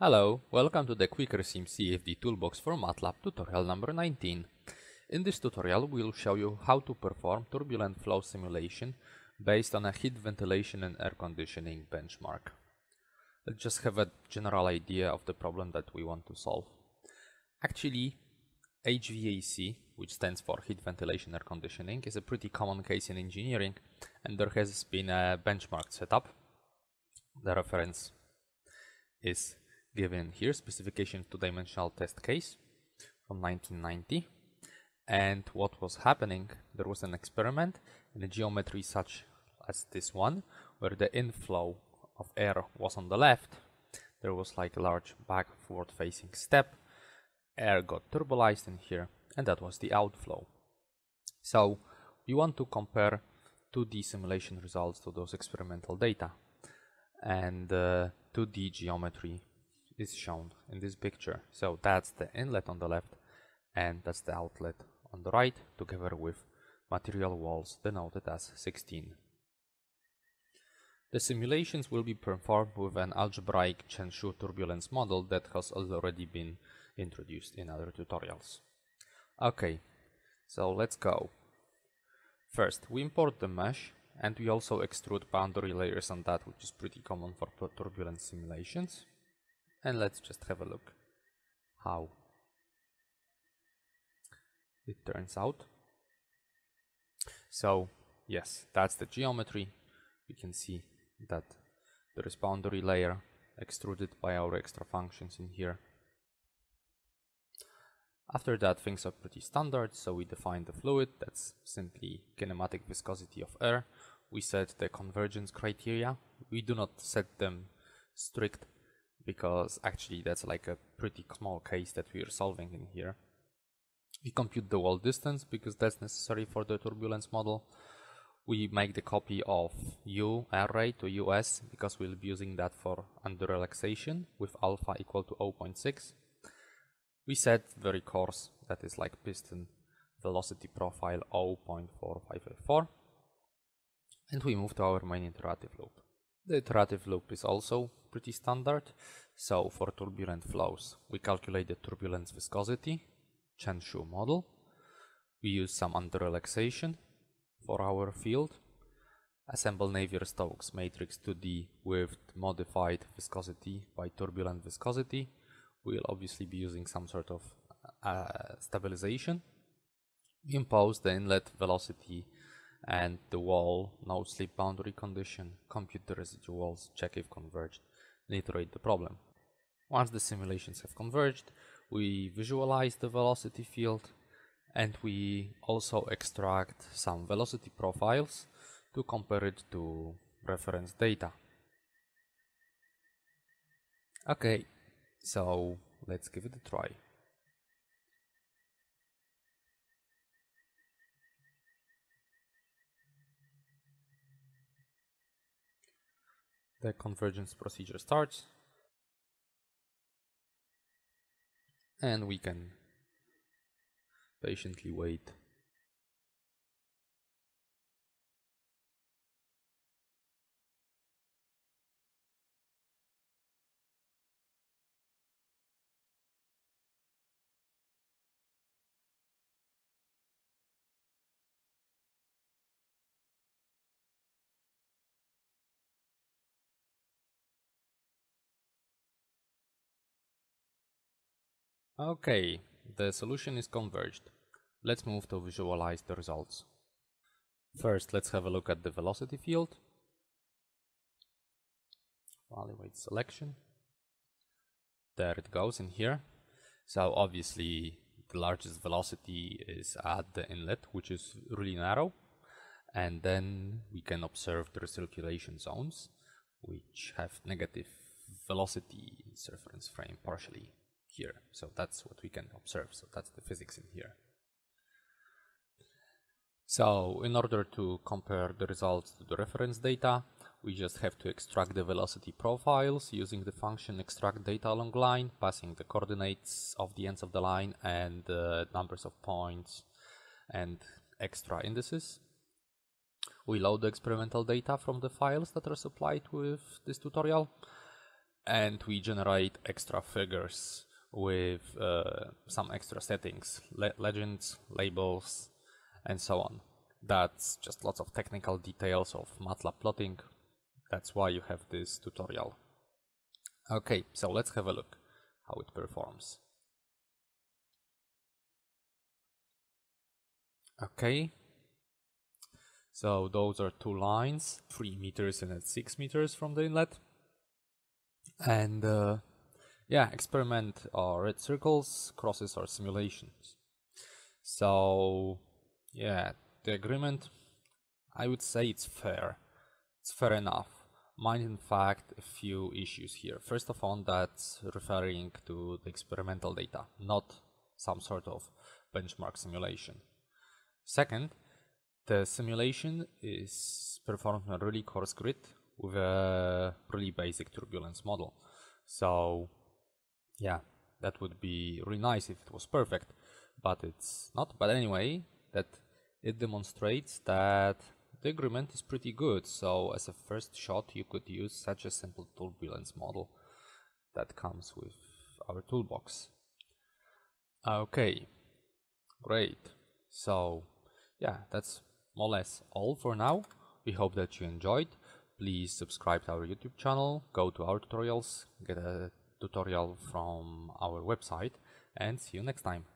Hello, welcome to the QuickerSim CFD Toolbox for MATLAB tutorial number 19. In this tutorial we'll show you how to perform turbulent flow simulation based on a heat, ventilation and air conditioning benchmark. Let's just have a general idea of the problem that we want to solve. Actually, HVAC, which stands for heat, ventilation, air conditioning, is a pretty common case in engineering, and there has been a benchmark set up. The reference is given here, specification two-dimensional test case from 1990. And what was happening, there was an experiment in a geometry such as this one, where the inflow of air was on the left. There was like a large backward facing step, air got turbulized in here, and that was the outflow. So we want to compare 2D simulation results to those experimental data, and 2D geometry is shown in this picture. So that's the inlet on the left, and that's the outlet on the right, together with material walls denoted as 16. The simulations will be performed with an algebraic Chen Shu turbulence model that has already been introduced in other tutorials. Okay, so let's go. First, we import the mesh, and we also extrude boundary layers on that, which is pretty common for turbulence simulations. And let's just have a look how it turns out. So yes, that's the geometry. We can see that there is boundary layer extruded by our extra functions in here. After that, things are pretty standard, so we define the fluid, that's simply kinematic viscosity of air. We set the convergence criteria. We do not set them strict, because actually that's like a pretty small case that we are solving in here. We compute the wall distance, because that's necessary for the turbulence model. We make the copy of U air rate to US, because we'll be using that for under relaxation, with alpha equal to 0.6. We set very coarse, that is like piston velocity profile 0.4584, and we move to our main iterative loop. The iterative loop is also pretty standard, so for turbulent flows we calculate the turbulence viscosity, Chen Shu model, we use some under relaxation for our field, assemble Navier-Stokes matrix 2D with modified viscosity by turbulent viscosity. We'll obviously be using some sort of stabilization. We impose the inlet velocity and the wall no slip boundary condition, compute the residuals, check if converged, and iterate the problem. Once the simulations have converged, we visualize the velocity field, and we also extract some velocity profiles to compare it to reference data. Okay. So let's give it a try. The convergence procedure starts, and we can patiently wait. Okay, the solution is converged. Let's move to visualize the results. First, let's have a look at the velocity field. Evaluate selection. There it goes in here. So obviously the largest velocity is at the inlet, which is really narrow. And then we can observe the recirculation zones, which have negative velocity in circumference frame partially. Here. So that's what we can observe. So that's the physics in here. So in order to compare the results to the reference data, we just have to extract the velocity profiles using the function extractDataAlongLine, passing the coordinates of the ends of the line and the numbers of points and extra indices. We load the experimental data from the files that are supplied with this tutorial. and we generate extra figures with some extra settings, legends, labels, and so on. That's just lots of technical details of MATLAB plotting. That's why you have this tutorial. Okay, so let's have a look how it performs. Okay, so those are two lines, 3 meters and 6 meters from the inlet. And yeah, experiment are red circles, crosses are simulations. So yeah, the agreement, I would say it's fair. It's fair enough. Mind in fact a few issues here. First of all, that's referring to the experimental data, not some sort of benchmark simulation. Second, the simulation is performed on a really coarse grid with a really basic turbulence model. So yeah, that would be really nice if it was perfect, but it's not. But anyway, that it demonstrates that the agreement is pretty good, so as a first shot you could use such a simple turbulence model that comes with our toolbox. Okay, great. So yeah, that's more or less all for now. We hope that you enjoyed. Please subscribe to our YouTube channel, go to our tutorials, get a tutorial from our website, and see you next time.